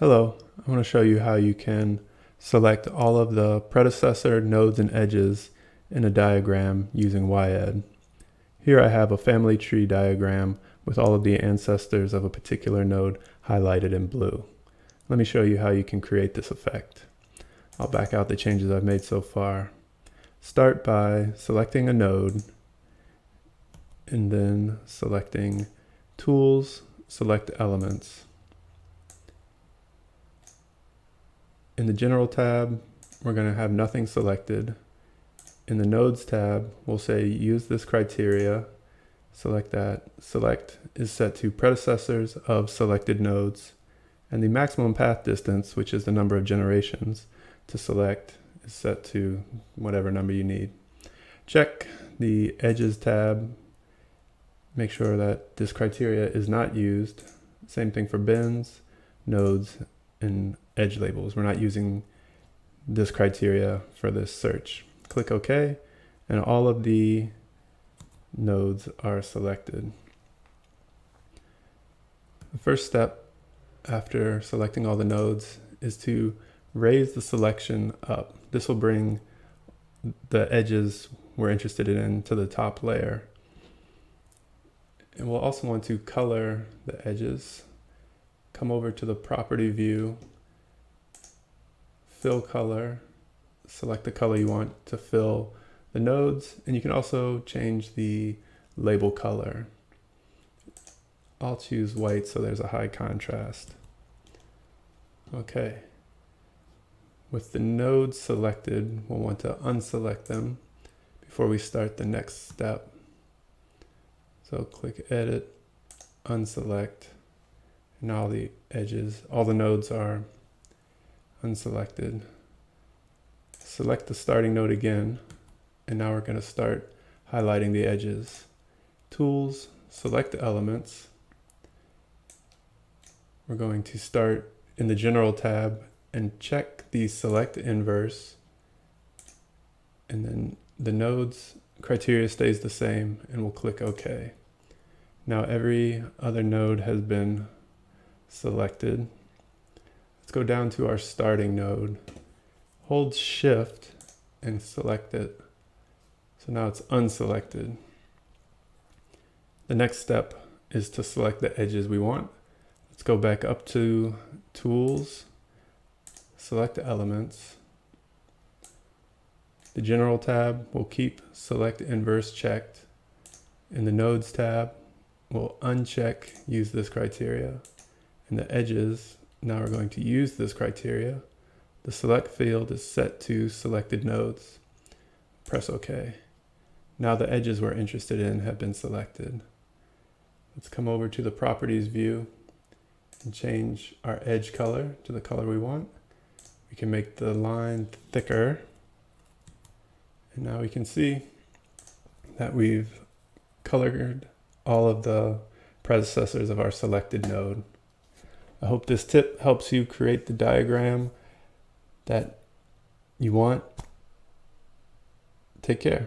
Hello, I'm going to show you how you can select all of the predecessor nodes and edges in a diagram using YEd. Here I have a family tree diagram with all of the ancestors of a particular node highlighted in blue. Let me show you how you can create this effect. I'll back out the changes I've made so far. Start by selecting a node and then selecting Tools, select Elements. In the General tab, we're going to have nothing selected. In the Nodes tab, we'll say use this criteria, select that. Select is set to predecessors of selected nodes. And the maximum path distance, which is the number of generations to select, is set to whatever number you need. Check the Edges tab. Make sure that this criteria is not used. Same thing for bins, nodes, and edge labels. We're not using this criteria for this search. Click OK, and all of the nodes are selected. The first step after selecting all the nodes is to raise the selection up. This will bring the edges we're interested in to the top layer. And we'll also want to color the edges. Come over to the property view, fill color, select the color you want to fill the nodes, and you can also change the label color. I'll choose white so there's a high contrast. Okay, with the nodes selected, we'll want to unselect them before we start the next step. So click Edit, Unselect. And all the edges, all the nodes are unselected. Select the starting node again, and now we're going to start highlighting the edges. Tools, select Elements. We're going to start in the General tab and check the Select Inverse, and then the nodes criteria stays the same, and we'll click OK. Now every other node has been selected. Let's go down to our starting node. Hold Shift and select it. So now it's unselected. The next step is to select the edges we want. Let's go back up to Tools, select Elements. The General tab will keep Select Inverse checked. In the Nodes tab, we'll uncheck Use This Criteria. In the edges, now we're going to use this criteria. The select field is set to selected nodes. Press OK. Now the edges we're interested in have been selected. Let's come over to the properties view and change our edge color to the color we want. We can make the line thicker. And now we can see that we've colored all of the predecessors of our selected node. I hope this tip helps you create the diagram that you want. Take care.